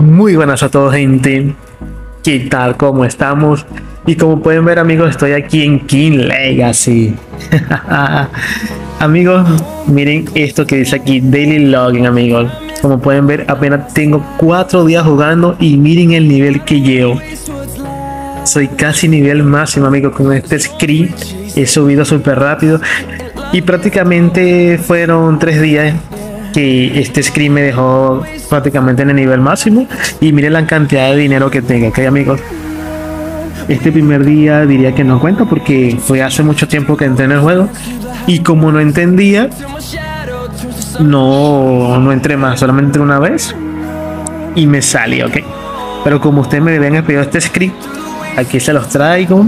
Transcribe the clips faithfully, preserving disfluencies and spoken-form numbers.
Muy buenas a todos, gente. ¿Qué tal? ¿Cómo estamos? Y como pueden ver, amigos, estoy aquí en King Legacy. Amigos, miren esto que dice aquí, Daily Login, amigos. Como pueden ver, apenas tengo cuatro días jugando y miren el nivel que llevo. Soy casi nivel máximo, amigos, con este script. He subido súper rápido y prácticamente fueron tres días que este script me dejó prácticamente en el nivel máximo. Y miren la cantidad de dinero que tengo, ¿ok, amigos? Este primer día diría que no cuenta porque fue hace mucho tiempo que entré en el juego y como no entendía, no, no entré más, solamente una vez y me salí, ok. Pero como ustedes me habían pedido este script, aquí se los traigo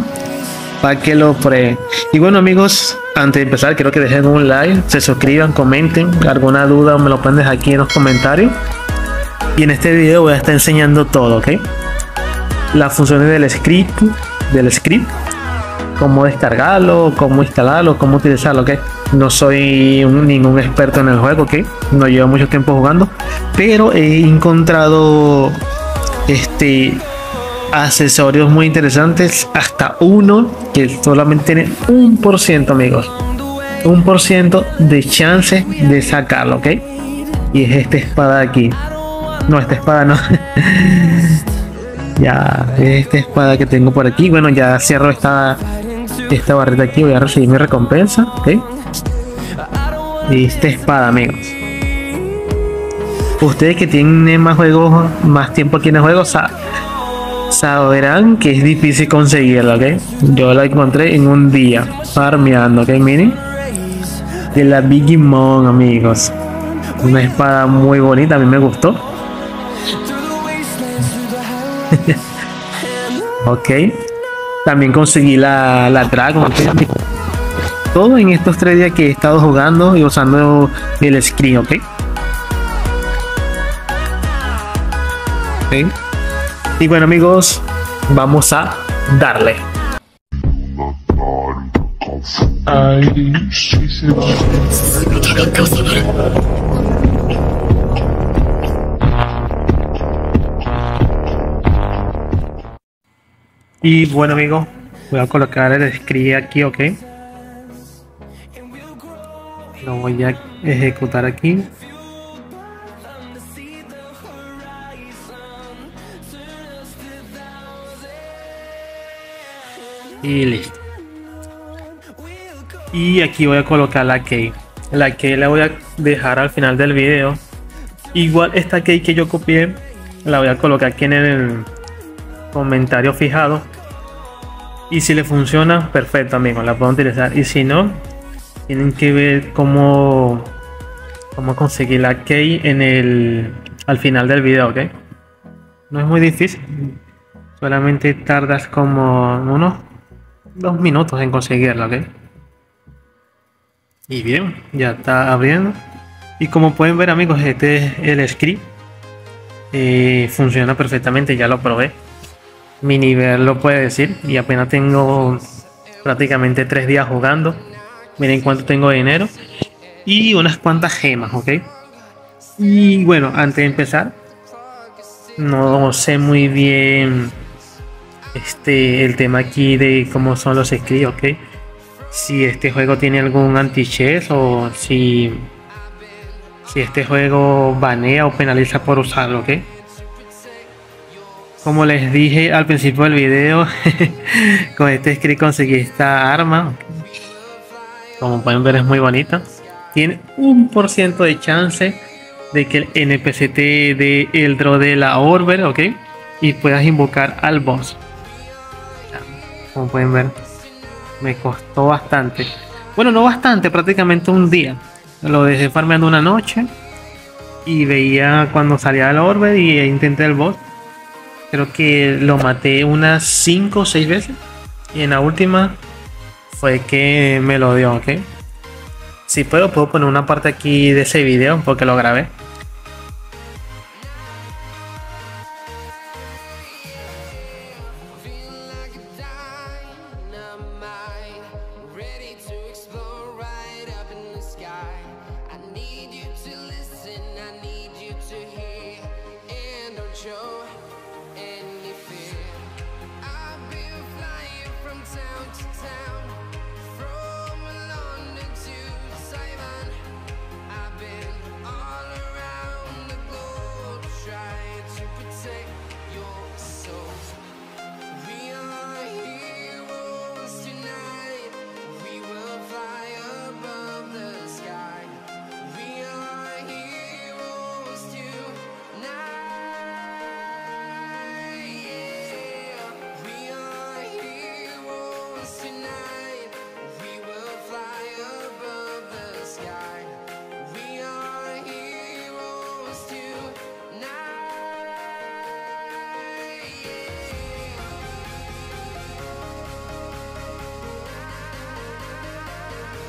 para que lo prueben. Y bueno, amigos, antes de empezar, quiero que dejen un like, se suscriban, comenten, alguna duda me lo pueden dejar aquí en los comentarios. Y en este video voy a estar enseñando todo, ok. Las funciones del script, del script, cómo descargarlo, cómo instalarlo, cómo utilizarlo, ¿ok? No soy un, ningún experto en el juego, ¿ok? No llevo mucho tiempo jugando, pero he encontrado este accesorios muy interesantes, hasta uno que solamente tiene un por ciento, amigos, un por ciento de chance de sacarlo, ¿ok? Y es esta espada de aquí, no, esta espada no. Ya, esta espada que tengo por aquí. Bueno, ya cierro esta, esta barrita aquí. Voy a recibir mi recompensa, ¿ok? Y esta espada, amigos. Ustedes que tienen más juegos, más tiempo aquí en el juego, sab sabrán que es difícil conseguirla, ¿ok? Yo la encontré en un día, farmeando, ¿ok? Miren. De la Big Mom, amigos. Una espada muy bonita, a mí me gustó. Ok, también conseguí la, la Dragon, okay. Todo en estos tres días que he estado jugando y usando el screen, ok, okay. Y bueno, amigos, vamos a darle. Ay, sí, sí, y bueno, amigos, voy a colocar el script aquí, ok. Lo voy a ejecutar aquí. Y listo. Y aquí voy a colocar la key. La key la voy a dejar al final del video. Igual esta key que yo copié, la voy a colocar aquí en el comentario fijado. Y si le funciona, perfecto, amigos, la pueden utilizar. Y si no, tienen que ver cómo cómo conseguir la key en el al final del video, ok. No es muy difícil, solamente tardas como unos dos minutos en conseguirla, ok. Y bien, ya está abriendo. Y como pueden ver, amigos, este es el script. Eh, funciona perfectamente, ya lo probé. Mi nivel lo puede decir y apenas tengo prácticamente tres días jugando. Miren cuánto tengo de dinero y unas cuantas gemas, ok. Y bueno, antes de empezar, no sé muy bien este el tema aquí de cómo son los scripts, ok. Si este juego tiene algún anti-cheat o si, si este juego banea o penaliza por usarlo, ok. Como les dije al principio del video, con este script conseguí esta arma. Como pueden ver, es muy bonita. Tiene un por ciento de chance de que el N P C te dé el draw de la Orber, ok. Y puedas invocar al boss. Como pueden ver, me costó bastante. Bueno, no bastante, prácticamente un día. Lo dejé farmeando una noche y veía cuando salía la Orber y intenté el boss. Creo que lo maté unas cinco o seis veces. Y en la última fue que me lo dio, ok. Si puedo, puedo poner una parte aquí de ese video porque lo grabé.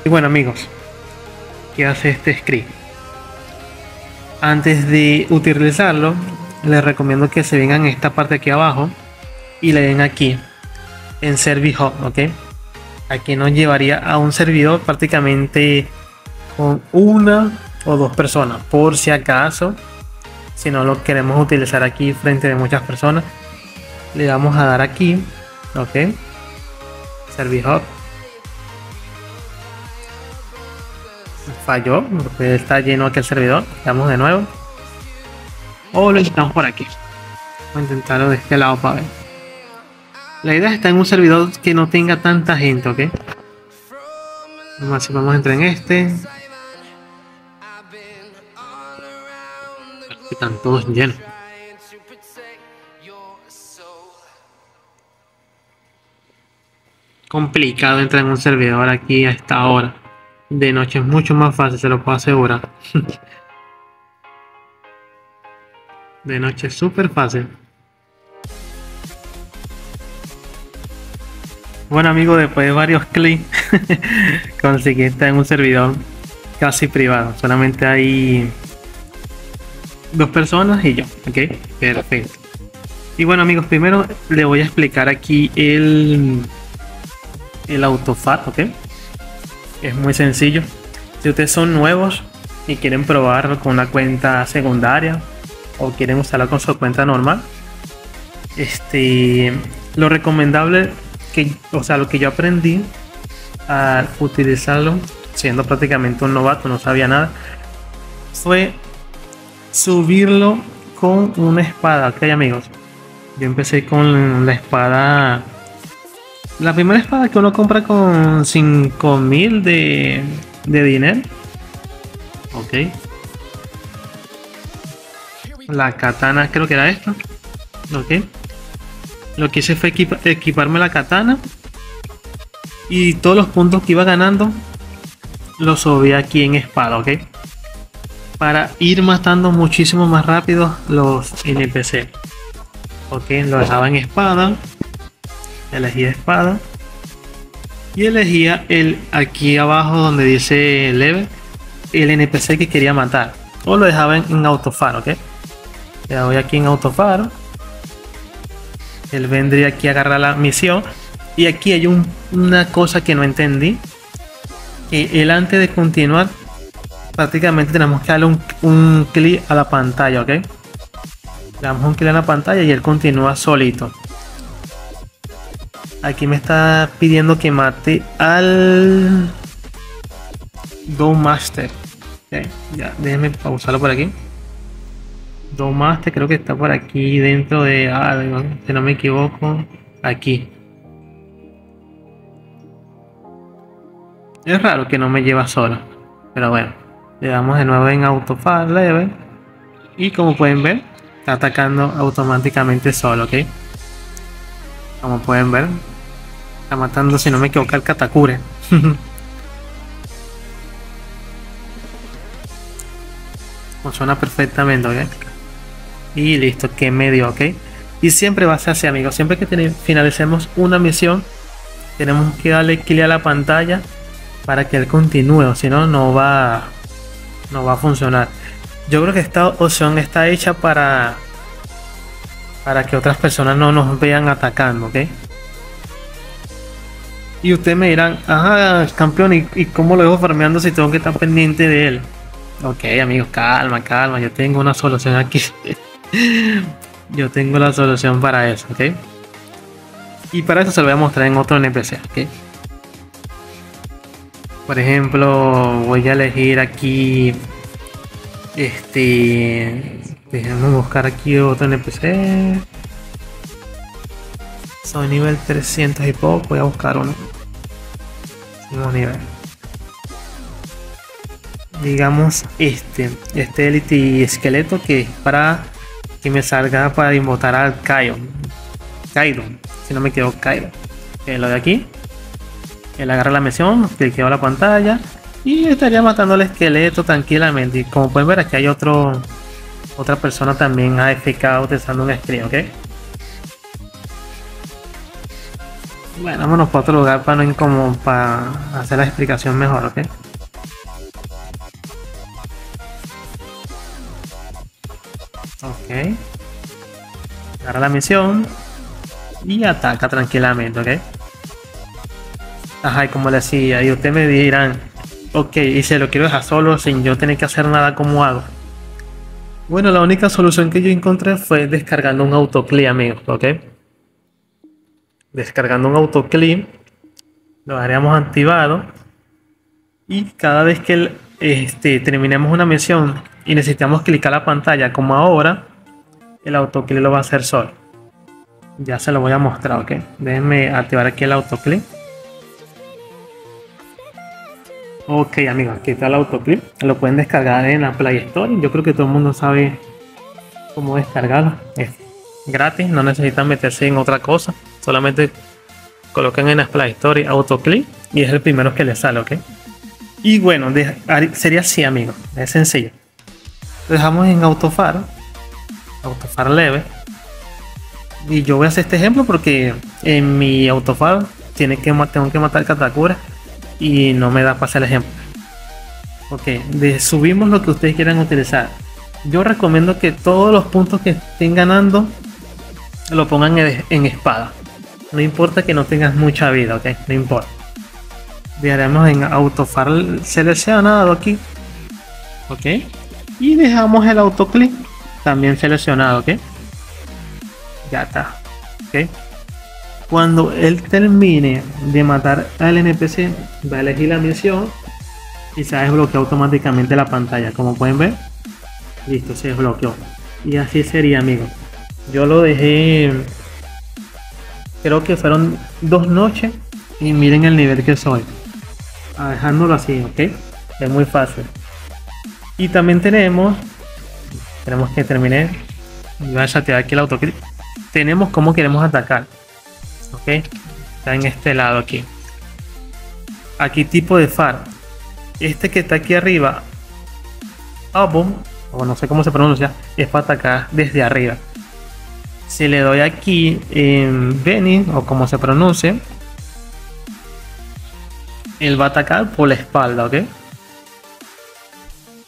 Y bueno amigos, ¿qué hace este script? Antes de utilizarlo, les recomiendo que se vengan esta parte aquí abajo y le den aquí en Service Hub, ¿ok? Aquí nos llevaría a un servidor prácticamente con una o dos personas, por si acaso, si no lo queremos utilizar aquí frente de muchas personas. Le vamos a dar aquí, ok, Service Hub. Falló porque está lleno aquel servidor. Vamos de nuevo o lo intentamos por aquí. Voy a intentarlo de este lado para ver. La idea está en un servidor que no tenga tanta gente, ok. Vamos a entrar en este. Están todos llenos. Complicado entrar en un servidor aquí a esta hora. De noche es mucho más fácil, se lo puedo asegurar. De noche es súper fácil. Bueno amigos, después de varios clics conseguí estar en un servidor casi privado. Solamente hay dos personas y yo, ok, perfecto. Y bueno amigos, primero le voy a explicar aquí el el autofat, ok. Es muy sencillo. Si ustedes son nuevos y quieren probar con una cuenta secundaria o quieren usarla con su cuenta normal, este, lo recomendable que, o sea, lo que yo aprendí al utilizarlo siendo prácticamente un novato, no sabía nada, fue subirlo con una espada, ok amigos. Yo empecé con la espada, la primera espada que uno compra con cinco mil de, de dinero, ok. La katana, creo que era esta, ok. Lo que hice fue equipa equiparme la katana y todos los puntos que iba ganando los subí aquí en espada, ok, para ir matando muchísimo más rápido los N P C. Ok, lo dejaba en espada, elegía espada y elegía el aquí abajo donde dice level, el N P C que quería matar, o lo dejaba en, en autofar, ok. Le doy aquí en autofar, él vendría aquí a agarrar la misión. Y aquí hay un, una cosa que no entendí, que él antes de continuar prácticamente tenemos que darle un, un clic a la pantalla, ok. Le damos un clic a la pantalla y él continúa solito. Aquí me está pidiendo que mate al Doom Master, okay, ya, déjenme pausarlo por aquí. Doom Master creo que está por aquí dentro de algo, ah, si no me equivoco, aquí. Es raro que no me lleva solo, pero bueno. Le damos de nuevo en Autofire Level y como pueden ver está atacando automáticamente solo, ok. Como pueden ver está matando, si no me equivoco, al Katakure. Funciona perfectamente, ok. Y listo, que medio, ok. Y siempre va a ser así amigos, siempre que finalicemos una misión tenemos que darle clic a la pantalla para que él continúe, o si no, no va no va a funcionar. Yo creo que esta opción está hecha para para que otras personas no nos vean atacando, ok. Y ustedes me dirán, ajá campeón, ¿y, y cómo lo dejo farmeando si tengo que estar pendiente de él? Ok amigos, calma, calma, yo tengo una solución aquí. Yo tengo la solución para eso, ok. Y para eso se lo voy a mostrar en otro N P C, ok. Por ejemplo, voy a elegir aquí, este, déjenme buscar aquí otro N P C. Son nivel trescientos y poco, voy a buscar uno. Seguimos nivel. Digamos este, este Elite Esqueleto, que es para que me salga para invocar al Kairon. Kairon, si no me equivoco, Kairon. Okay, lo de aquí. Él agarra la misión, cliqueo la pantalla y estaría matando al esqueleto tranquilamente. Y como pueden ver aquí hay otro otra persona también A F K utilizando un screen, ok. Bueno, vámonos para otro lugar para no ir como para hacer la explicación mejor, ¿ok? Ok. Agarra la misión y ataca tranquilamente, ¿ok? Ajá, y como le decía, y ustedes me dirán, ok, y se lo quiero dejar solo sin yo tener que hacer nada, ¿cómo hago? Bueno, la única solución que yo encontré fue descargando un autoclip, amigos, ¿ok? Descargando un autoclip, lo haremos activado, y cada vez que el, este, terminemos una misión y necesitamos clicar la pantalla, como ahora, el autoclip lo va a hacer solo. Ya se lo voy a mostrar, ¿ok? Déjenme activar aquí el autoclip. Ok, amigos, aquí está el autoclip. Lo pueden descargar en la Play Store. Yo creo que todo el mundo sabe cómo descargarlo. Es gratis, no necesitan meterse en otra cosa. Solamente colocan en la Play Store autoclip y es el primero que les sale, ¿ok? Y bueno, de, sería así, amigos. Es sencillo. Lo dejamos en autofar, autofar leve. Y yo voy a hacer este ejemplo porque en mi autofar tiene que, tengo que matar Katakure. Y no me da para hacer el ejemplo. Ok, de, subimos lo que ustedes quieran utilizar. Yo recomiendo que todos los puntos que estén ganando lo pongan en, en espada. No importa que no tengas mucha vida, ok, no importa. Dejaremos en autofar seleccionado aquí, ok, y dejamos el autoclick también seleccionado, ok. Ya está, ok. Cuando él termine de matar al N P C, va a elegir la misión y se desbloquea automáticamente la pantalla. Como pueden ver, listo, se desbloqueó. Y así sería, amigos. Yo lo dejé, creo que fueron dos noches y miren el nivel que soy. A dejándolo así, ok. Es muy fácil. Y también tenemos, tenemos que terminar. Voy a chatear aquí el autoclick. Tenemos cómo queremos atacar. Ok, está en este lado aquí. Aquí tipo de far. Este que está aquí arriba, abo, o no sé cómo se pronuncia, es para atacar desde arriba. Si le doy aquí en Benin, o como se pronuncie, él va a atacar por la espalda, ok.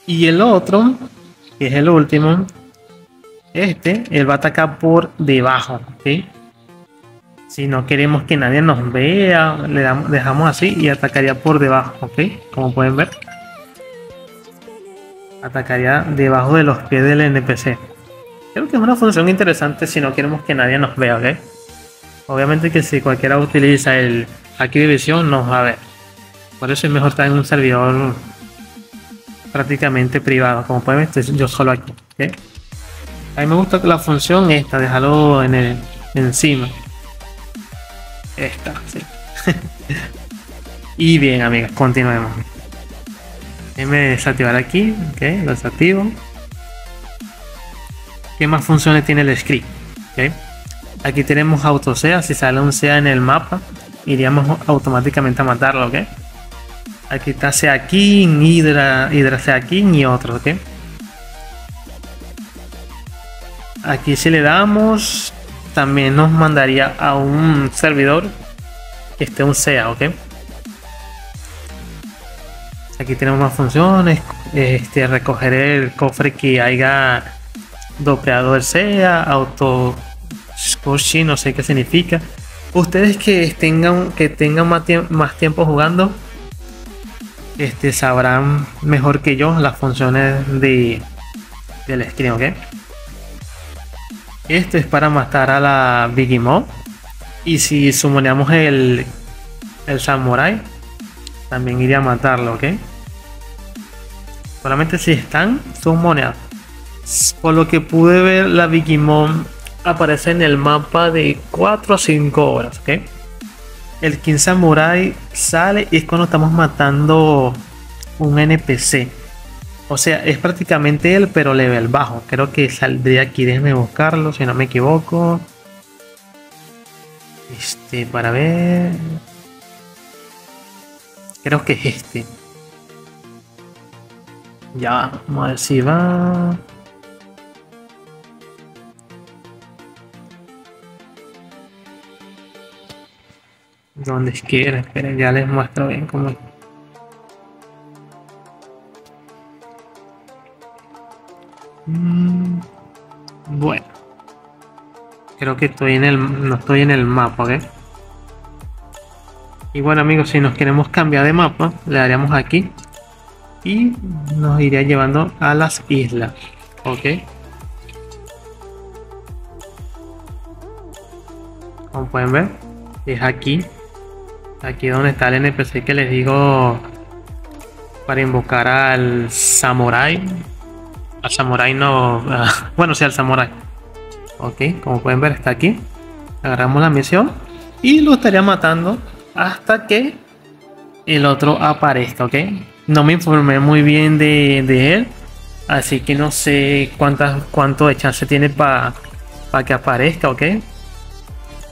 Y el otro, que es el último, este, él va a atacar por debajo, ok. Si no queremos que nadie nos vea, le damos, dejamos así y atacaría por debajo, ¿ok? Como pueden ver, atacaría debajo de los pies del N P C. Creo que es una función interesante si no queremos que nadie nos vea, ¿ok? Obviamente que si cualquiera utiliza el aquí de visión nos va a ver. Por eso es mejor estar en un servidor prácticamente privado. Como pueden ver, estoy yo solo aquí, ¿ok? A mí me gusta la función esta, dejarlo en el encima. Esta, sí. Y bien, amigos, continuemos. Déjenme desactivar aquí, ok, lo desactivo. ¿Qué más funciones tiene el script? Okay. Aquí tenemos auto sea, si sale un sea en el mapa, iríamos automáticamente a matarlo, ok. Aquí está sea King, Hydra, Hydra sea King y otro, ok. Aquí si le damos, también nos mandaría a un servidor que esté un S E A, ok. Aquí tenemos más funciones, este, recoger el cofre que haya dopeado el S E A, auto scorchi, no sé qué significa. Ustedes que tengan que tengan más, tie más tiempo jugando, este, sabrán mejor que yo las funciones de del screen, ok. Esto es para matar a la Big Mom. Y si sumoneamos el, el samurai, también iría a matarlo, ok. Solamente si están sumoneados. Por lo que pude ver, la Big Mom aparece en el mapa de cuatro a cinco horas, ok. El King Samurai sale y es cuando estamos matando un N P C. O sea, es prácticamente él, pero level bajo. Creo que saldría aquí, déjenme buscarlo, si no me equivoco. Este, para ver... Creo que es este. Ya, vamos a ver si va... Donde quiera, esperen, ya les muestro bien cómo. Mm, bueno, creo que estoy en el, no estoy en el mapa, ¿ok? Y bueno amigos, si nos queremos cambiar de mapa, le daríamos aquí y nos iría llevando a las islas, ¿ok? Como pueden ver, es aquí, aquí donde está el N P C que les digo para invocar al samurái. Al samurái no, bueno, sí, al samurái. Ok, como pueden ver, está aquí. Agarramos la misión y lo estaría matando hasta que el otro aparezca. Ok, no me informé muy bien de, de él, así que no sé cuántas cuánto de chance tiene para pa que aparezca. Ok,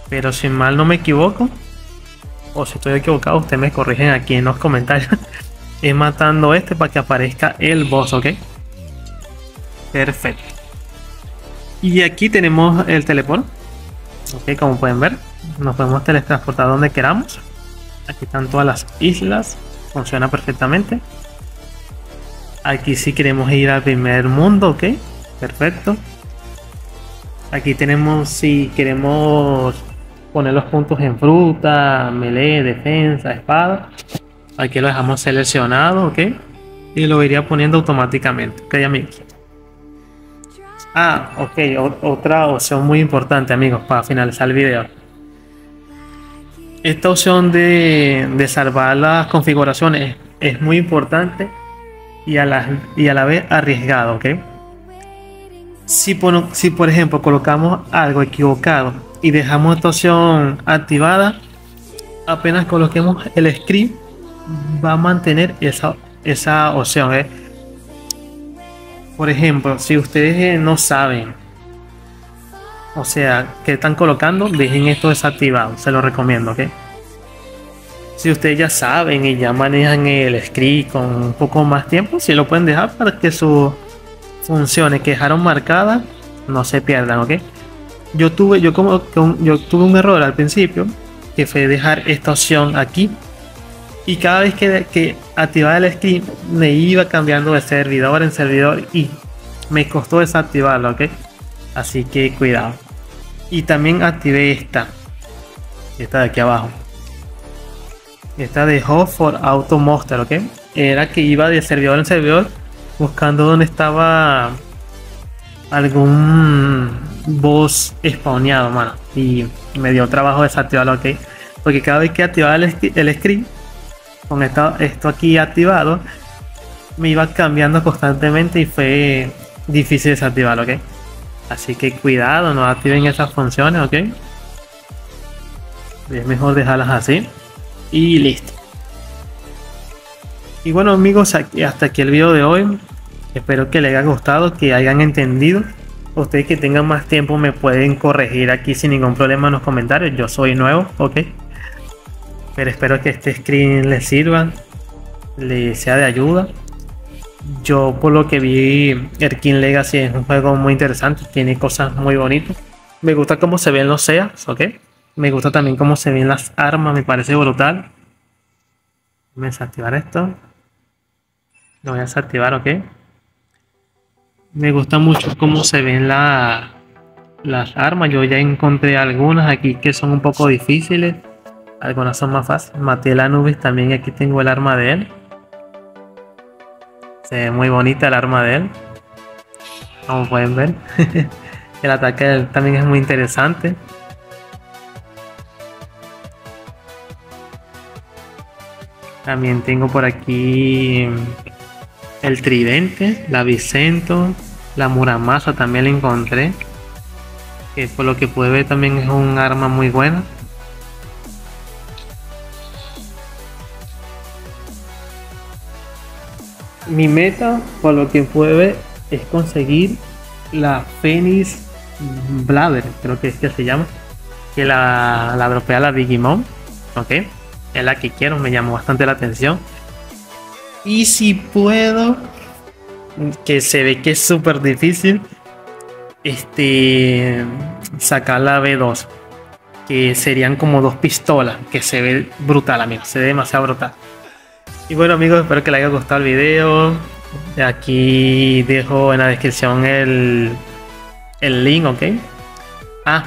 pero si mal no me equivoco, o si estoy equivocado, ustedes me corrigen aquí en los comentarios. Es matando este para que aparezca el boss. Ok. Perfecto. Y aquí tenemos el teleport. Ok, como pueden ver, nos podemos teletransportar donde queramos. Aquí están todas las islas. Funciona perfectamente. Aquí sí queremos ir al primer mundo. Ok, perfecto. Aquí tenemos si queremos poner los puntos en fruta, melee, defensa, espada. Aquí lo dejamos seleccionado. Ok, y lo iría poniendo automáticamente. Ok, amigos. Ah, ok, o otra opción muy importante amigos para finalizar el video. Esta opción de, de salvar las configuraciones es muy importante y a la, y a la vez arriesgado, ¿ok? Si por, si por ejemplo colocamos algo equivocado y dejamos esta opción activada, apenas coloquemos el script va a mantener esa, esa opción, ¿eh? Por ejemplo, si ustedes no saben, o sea, que están colocando, dejen esto desactivado, se lo recomiendo, ¿ok? Si ustedes ya saben y ya manejan el script con un poco más tiempo, si lo pueden dejar para que sus funciones que dejaron marcadas no se pierdan, ¿ok? Yo tuve, yo como, yo tuve un error al principio, que fue dejar esta opción aquí. Y cada vez que, que activaba el script me iba cambiando de servidor en servidor y me costó desactivarlo, ¿ok? Así que cuidado. Y también activé esta. Esta de aquí abajo. Esta de Host for Auto Monster, ¿ok? Era que iba de servidor en servidor buscando donde estaba algún boss spawneado, mano. Y me dio trabajo desactivarlo, ¿ok? Porque cada vez que activaba el, el script con esto, esto aquí activado me iba cambiando constantemente y fue difícil desactivarlo, ¿ok? Así que cuidado, no activen esas funciones, ¿ok? Es mejor dejarlas así y listo. Y bueno amigos, hasta aquí el video de hoy. Espero que les haya gustado, que hayan entendido. Ustedes que tengan más tiempo me pueden corregir aquí sin ningún problema en los comentarios. Yo soy nuevo, ¿ok? Pero espero que este screen les sirva, les sea de ayuda. Yo por lo que vi, el King Legacy es un juego muy interesante, tiene cosas muy bonitas. Me gusta cómo se ven los seas, ¿ok? Me gusta también cómo se ven las armas, me parece brutal. Voy a desactivar esto. Lo voy a desactivar, ¿ok? Me gusta mucho cómo se ven la, las armas. Yo ya encontré algunas aquí que son un poco difíciles. Algunas son más fáciles. Maté el Anubis también. Aquí tengo el arma de él. Se ve muy bonita el arma de él. Como pueden ver. El ataque de él también es muy interesante. También tengo por aquí el tridente. La Vicento. La muramasa también la encontré. Que por lo que pude ver también es un arma muy buena. Mi meta, por lo que pude ver, es conseguir la Phoenix Bladder, creo que es que se llama, que la, la dropea la Digimon, ok, es la que quiero, me llamó bastante la atención. Y si puedo, que se ve que es súper difícil, este, sacar la B dos, que serían como dos pistolas, que se ve brutal, amigos, se ve demasiado brutal. Y bueno, amigos, espero que les haya gustado el video. Aquí dejo en la descripción el, el link, ¿ok? Ah,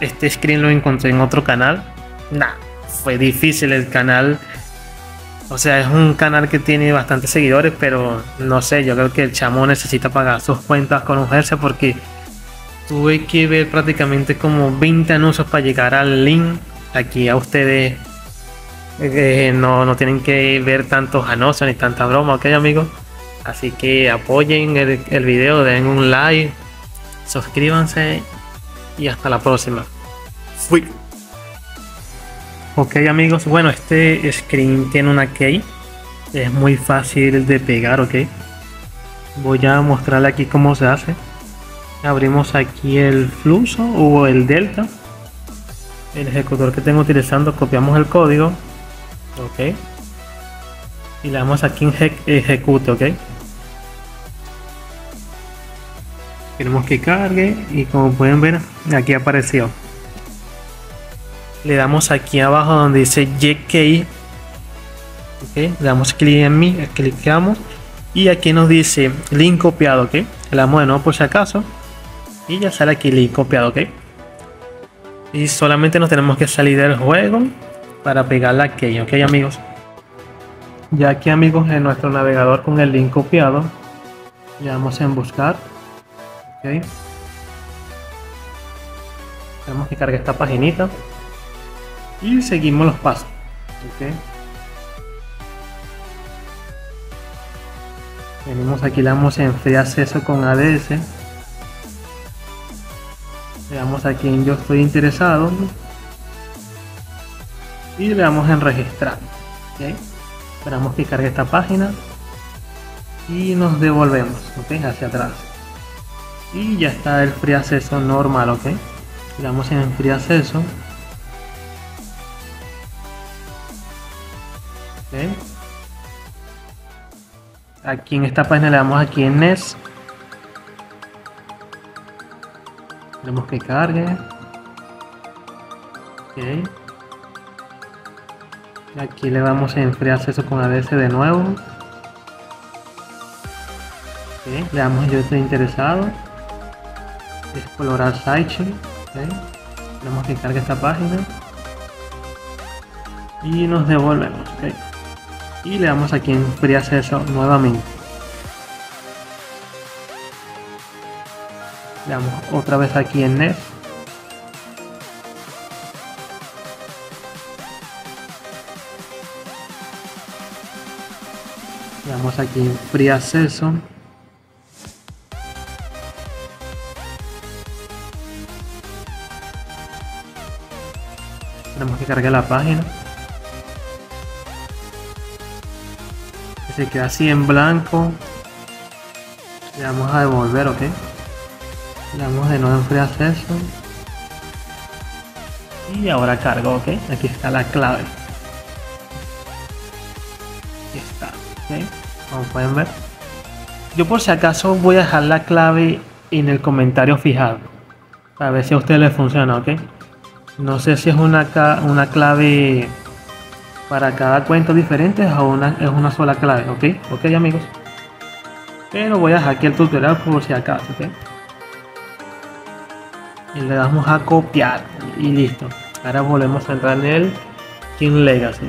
este screen lo encontré en otro canal. Nah, fue difícil el canal. O sea, es un canal que tiene bastantes seguidores, pero no sé, yo creo que el chamo necesita pagar sus cuentas con urgencia, porque tuve que ver prácticamente como veinte anuncios para llegar al link. Aquí a ustedes eh, no, no tienen que ver tantos anuncios ni tanta broma, ok, amigos. Así que apoyen el, el video, den un like, suscríbanse y hasta la próxima. Fui. Ok, amigos, bueno, este screen tiene una key, es muy fácil de pegar, ok. Voy a mostrarle aquí cómo se hace. Abrimos aquí el flujo o el delta, el ejecutor que tengo utilizando, copiamos el código, ok, y le damos aquí en ejecute, ok. Queremos que cargue y como pueden ver aquí apareció. Le damos aquí abajo donde dice J K I, okay, le damos clic en mí, clicamos y aquí nos dice link copiado, ok. Le damos de nuevo por si acaso y ya sale aquí link copiado, ok. Y solamente nos tenemos que salir del juego para pegar la key, ok, amigos. Ya aquí, amigos, en nuestro navegador con el link copiado le damos en buscar, ok. Tenemos que cargar esta paginita y seguimos los pasos, ok. Venimos aquí, le damos en free acceso con A D S, le damos aquí en yo estoy interesado y le damos en registrar, ok. Esperamos que cargue esta página y nos devolvemos, ok, hacia atrás y ya está el free acceso normal, ok. Le damos en free acceso. Okay. Aquí en esta página le damos aquí en Next, tenemos que cargue, okay. Aquí le damos en free acceso con A D S de nuevo, okay. Le damos yo estoy interesado, explorar sidechain, okay. Tenemos que cargue esta página y nos devolvemos, okay. Y le damos aquí en free acceso nuevamente, le damos otra vez aquí en next, le damos aquí en free acceso, tenemos que cargar la página. Se queda así en blanco, le vamos a devolver, ok. Le damos de nuevo en free acceso y ahora cargo, ok. Aquí está la clave, aquí está, ok, como pueden ver. Yo por si acaso voy a dejar la clave en el comentario fijado para ver si a ustedes les funciona, ok. No sé si es una, una clave para cada cuenta diferente o una, es una sola clave, ok, ok, amigos. Pero voy a dejar aquí el tutorial por si acaso, ok. Y le damos a copiar y listo. Ahora volvemos a entrar en el King Legacy.